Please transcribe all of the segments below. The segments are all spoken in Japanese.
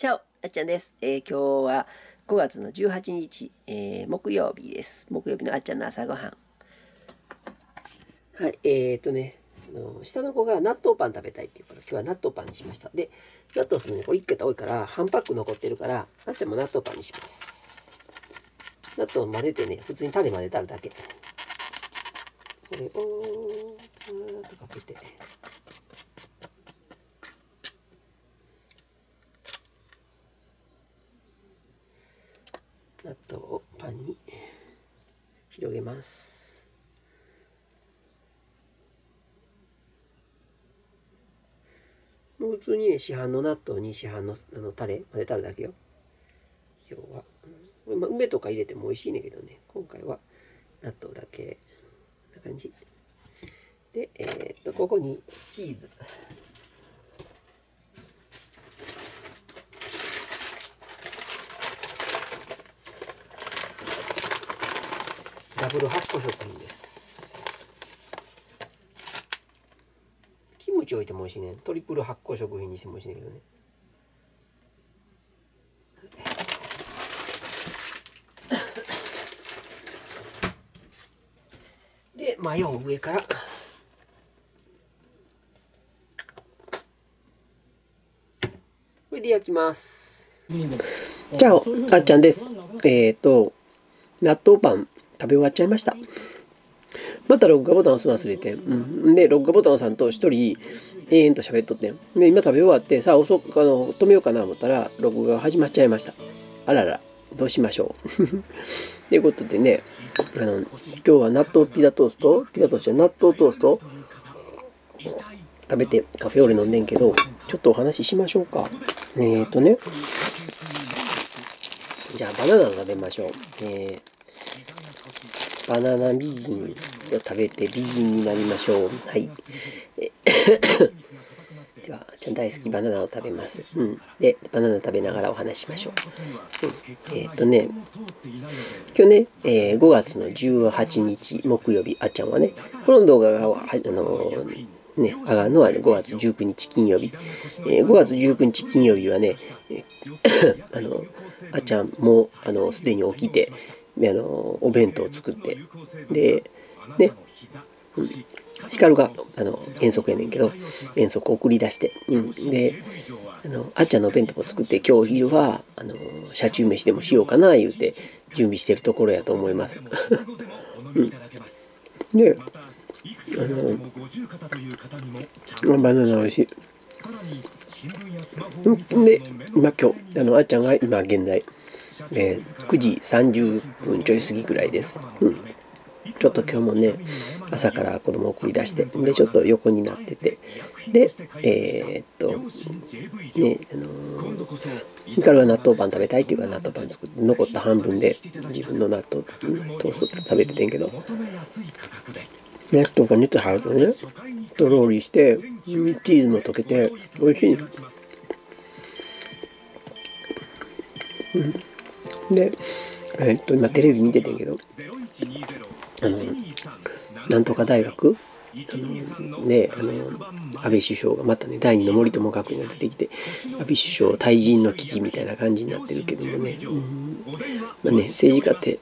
チャオ、あっちゃんです。今日は5月の18日、木曜日です。木曜日のあっちゃんの朝ごはん。はい、下の子が納豆パン食べたいっていうから、今日は納豆パンにしました。で、納豆するのにこれ1桁多いから、半パック残ってるから、あっちゃんも納豆パンにします。納豆を混ぜてね、普通にタレ混ぜたらだけ。これを、ーっとかけて。納豆をパンに広げます。もう普通にね、市販の納豆に市販のタレ混ぜたらだけよ。今日は、まあ、梅とか入れても美味しいんだけどね、今回は納豆だけこんな感じで、ここにチーズ。ダブル発酵食品です。キムチ置いても美味しいね。トリプル発酵食品にしても美味しいんだけどね。で、マヨを上から。これで焼きます。チャオ、あっちゃんです。納豆パン。食べ終わっちゃいました。また録画ボタン押すの忘れて、で録画ボタンをさんと一人永遠と喋っとってんで、今食べ終わってさあ止めようかなと思ったら録画が始まっちゃいました。あらら、どうしましょう。ということでね、今日は納豆ピザトーストじゃ納豆トースト食べてカフェオレ飲んでんけど、ちょっとお話ししましょうか。じゃあバナナを食べましょう。バナナ美人を食べて美人になりましょう。はい。では、ちゃん大好きバナナを食べます。で、バナナ食べながらお話しましょう。今日ね、5月の18日木曜日、あっちゃんはね、この動画が、上がるのは5月19日金曜日。5月19日金曜日はね、あっちゃんもすでに起きて、お弁当を作ってでね、光が遠足やねんけど遠足を送り出して、であっちゃんのお弁当を作って今日昼は車中飯でもしようかな言うて準備してるところやと思います。でバナナ美味しい。で今日あっちゃんが今現在。9時30分ちょい過ぎくらいです。ちょっと今日もね朝から子供を送り出してでちょっと横になっててでヒカルは納豆パン食べたいっていうから納豆パン作って残った半分で自分の納豆トースト食べててんけど納豆が熱入るとねとろーりしてチーズも溶けて美味しい。で、今テレビ見ててんけどなんとか大学で安倍首相がまたね第2の森友学園が出てきて安倍首相退陣の危機みたいな感じになってるけどもね、まあね政治家って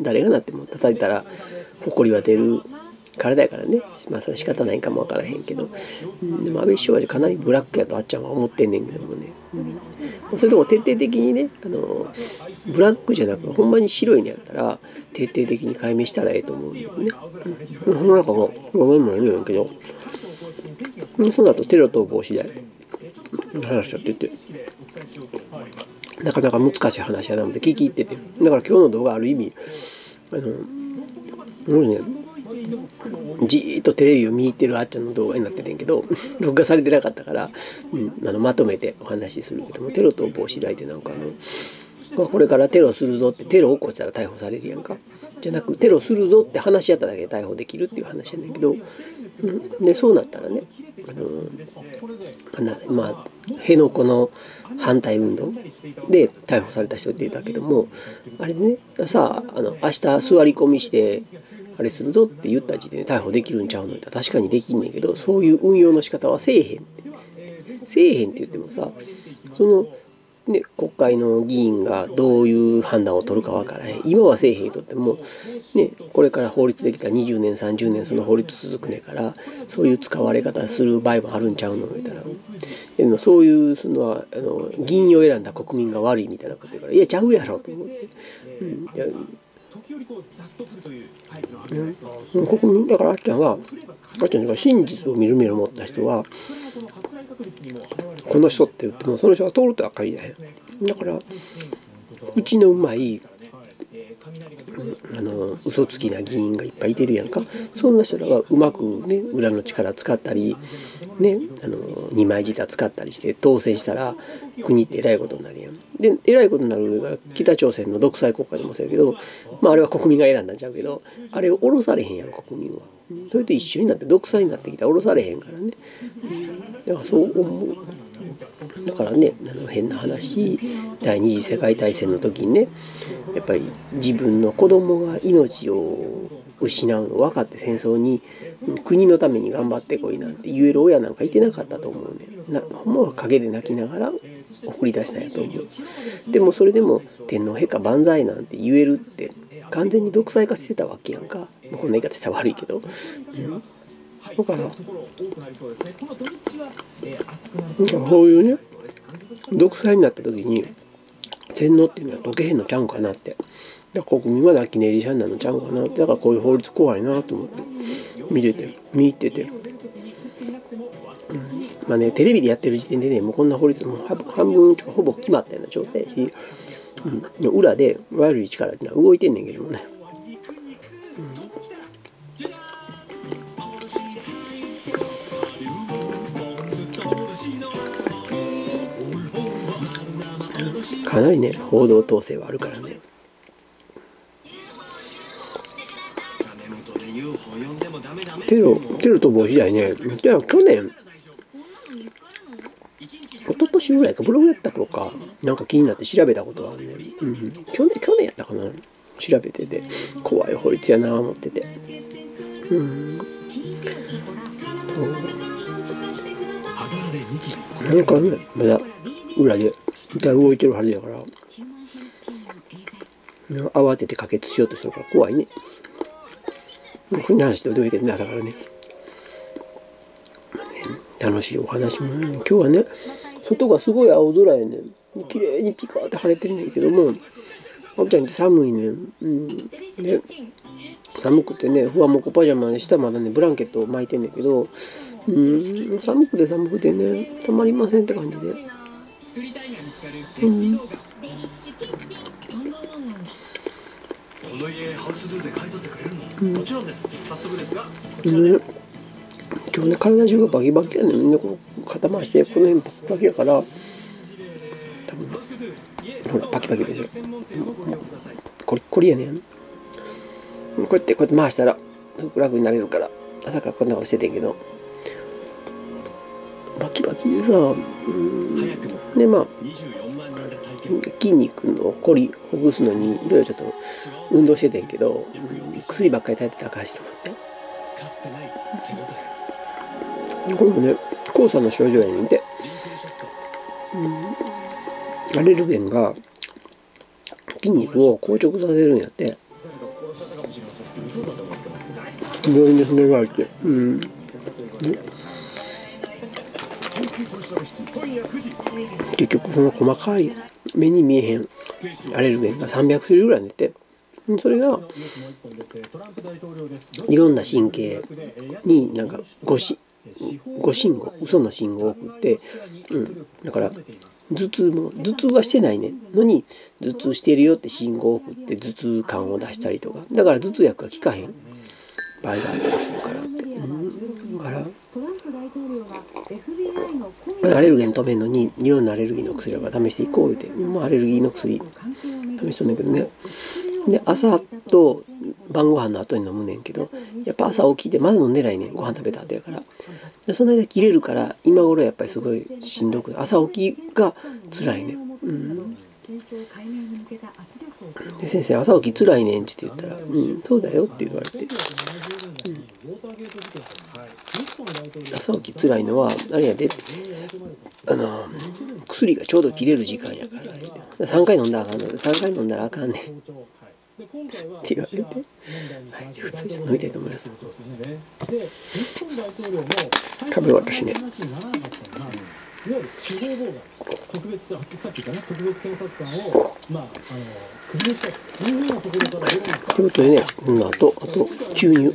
誰がなっても叩いたら誇りは出る体やからねまあそれは仕方ないかもわからへんけど、でも安倍首相はかなりブラックやとあっちゃんは思ってんねんけどもね、そういうとこ徹底的にねブラックじゃなくほんまに白いのやったら徹底的に解明したらええと思うんだよね。その中もごめんもいるんやけどその後テロ逃亡次第話しちゃっててなかなか難しい話やなので聞き入っててだから今日の動画ある意味もうねじーっとテレビを見入ってるあっちゃんの動画になっててんけど録画されてなかったから、まとめてお話しするけどもテロ逃亡次第でなんかこれからテロするぞってテロ起こしたら逮捕されるやんかじゃなくテロするぞって話し合っただけで逮捕できるっていう話やねんけど、でそうなったらね辺野古の反対運動で逮捕された人出たけどもあれねさあ明日座り込みして。あれするぞって言った時点で逮捕できるんちゃうのって確かにできんねんけどそういう運用の仕方はせえへんって言ってもさそので国会の議員がどういう判断を取るかわからへん。今はせえへんにとっても、ね、これから法律できた20年30年その法律続くねからそういう使われ方する場合もあるんちゃうのみたいな。でもそういうその議員を選んだ国民が悪いみたいなこと言うから「いやちゃうやろ」と思って。国民だからあっちゃんが真実を見る目を持った人はこの人って言ってもその人が通るとは限らへん。だからうちのうまい嘘つきな議員がいっぱいいてるやんか。そんな人らがうまくね裏の力使ったりね二枚舌使ったりして当選したら国ってえらいことになるやん。でえらいことになるのが北朝鮮の独裁国家でもそうやけど、まああれは国民が選んだんちゃうけどあれを下ろされへんやん国民は。それと一緒になって独裁になってきたら下ろされへんからね。だからそう思う。だからね変な話第二次世界大戦の時にねやっぱり自分の子供が命を失うの分かって戦争に国のために頑張ってこいなんて言える親なんかいてなかったと思うね。ほんまは陰で泣きながら送り出したんやと思う。でもそれでも天皇陛下万歳なんて言えるって完全に独裁化してたわけやんか。こんな言い方したら悪いけど。だからこういうね独裁になった時に洗脳っていうのは解けへんのちゃうんかなって。だから国民は泣き寝入りしゃんなのちゃうんかなって。だからこういう法律怖いなと思って見てて、まあねテレビでやってる時点でねもうこんな法律も半分とかほぼ決まったような状態やし、裏で悪い力ってのは動いてんねんけどもね。かなりね報道統制はあるからね。テロと防止罪ね。じゃあ去年一昨年ぐらいかブログやったとかなんか気になって調べたことがあるね。去年やったかな調べてて怖い法律やな思ってて。なんかねまだ裏で動いてるはずやから慌てて可決しようとするから怖いね。もうこんな話で驚いてるなだからね。楽しいお話もね今日はね外がすごい青空やね綺麗にピカーって晴れてるんだけどもあぶちゃんって寒いね、で寒くてねふわもこパジャマで下まだねブランケットを巻いてんだけど寒くて寒くてねたまりませんって感じで。今日ね体中がバキバキやねんねこう肩回してこの辺バキバキやから多分ほらバキバキでしょコリコリやねん。こうやって回したらすごく楽になれるから朝からこんなことしててんけどバキバキでさでまあ筋肉のこりほぐすのにいろいろちょっと運動しててんけど薬ばっかり耐えてたかしと思って。これもね黄砂の症状やねんで、アレルゲンが筋肉を硬直させるんやって病院でそれがあって結局その細かい目に見えへんアレルゲンが300種類ぐらい出て。それがいろんな神経になんか誤信号嘘の信号を送って、だから頭痛はしてないねのに頭痛してるよって信号を送って頭痛感を出したりとかだから頭痛薬が効かへん場合があったりするからって、だからアレルゲン止めるのにいろんなアレルギーの薬を試していこうって、アレルギーの薬試しとんだけどね。で朝と晩ご飯の後に飲むねんけどやっぱ朝起きてまだ飲んでないねんご飯食べた後やからでその間切れるから今頃やっぱりすごいしんどく朝起きがつらいねん、で先生朝起きつらいねんって言ったら「そうだよ」って言われて、朝起きつらいのはあれやで薬がちょうど切れる時間やから3回飲んだらあかんねん、3回飲んだらあかんねんって言われて、はい、普通に飲みたいと思います。多分私ね、いわゆる司法妨害、特別、さっき言ったね、特別検察官を、区切りしたいというようなところから出るんですか。ということでね、あと、注入。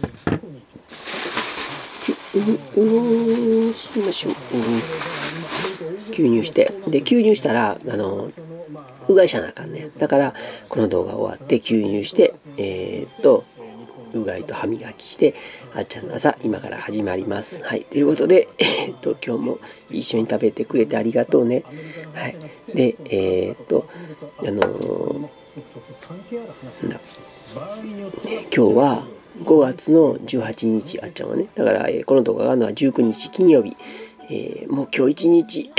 吸入して、で、吸入したら、うがいしなあかんね。だから、この動画終わって、吸入して、うがいと歯磨きして、あっちゃんの朝、今から始まります。はい。ということで、今日も一緒に食べてくれてありがとうね。はい。で、今日は5月の18日、あっちゃんはね、だから、この動画があるのは19日金曜日、もう今日一日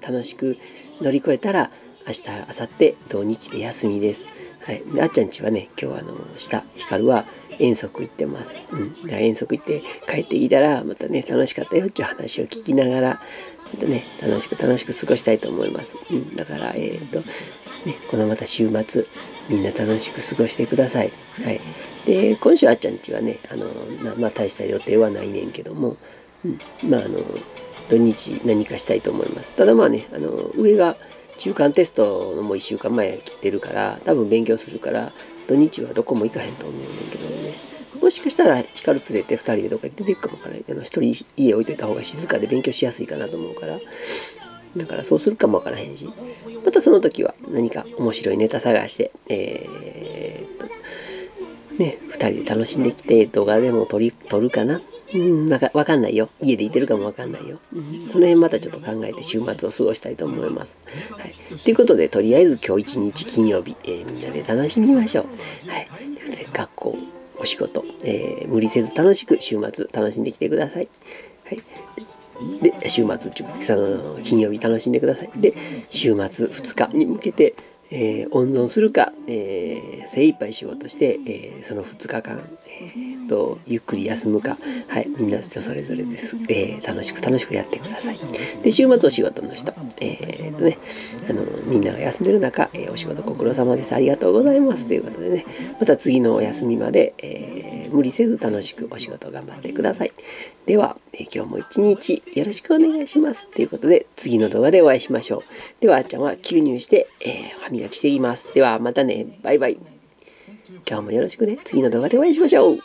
楽しく乗り越えたら、明日、明後日、土日で休みです。はい。で、あっちゃん家はね、今日下、ひかるは遠足行ってます。うん。だ遠足行って帰ってきたら、またね、楽しかったよっていう話を聞きながら、またね、楽しく過ごしたいと思います。うん。だから、ね、このまた週末、みんな楽しく過ごしてください。はい。で、今週あっちゃん家はね、大した予定はないねんけども、うん。土日何かしたいと思います。ただまあね、上が、中間テストのもう1週間前切ってるから多分勉強するから土日はどこも行かへんと思うんだけどね、もしかしたらヒカル連れて2人でどっか行って出てくかもから1人家置いといた方が静かで勉強しやすいかなと思うから、だからそうするかもわからへんし、またその時は何か面白いネタ探してね、2人で楽しんできて動画でも撮るかな、わかんないよ、家でいてるかもわかんないよ、その辺またちょっと考えて週末を過ごしたいと思います。はい、ということでとりあえず今日一日金曜日、みんなで楽しみましょう。はい、ということで学校お仕事、無理せず楽しく週末楽しんできてください。はいで週末金曜日楽しんでください。で週末2日に向けて温存するか、精一杯仕事して、その2日間、ゆっくり休むか、はい、みんな人それぞれです、楽しくやってください。で週末お仕事の人、ね、みんなが休んでる中、お仕事ご苦労様です、ありがとうございますということでね、また次のお休みまで、無理せず楽しくお仕事頑張ってください。では、今日も一日よろしくお願いしますということで次の動画でお会いしましょう。ではあっちゃんは吸入して、歯磨きしています。ではまたね。バイバイ。今日もよろしくね。次の動画でお会いしましょう。